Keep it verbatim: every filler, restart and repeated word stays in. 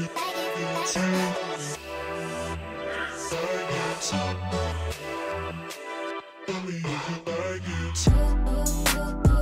I get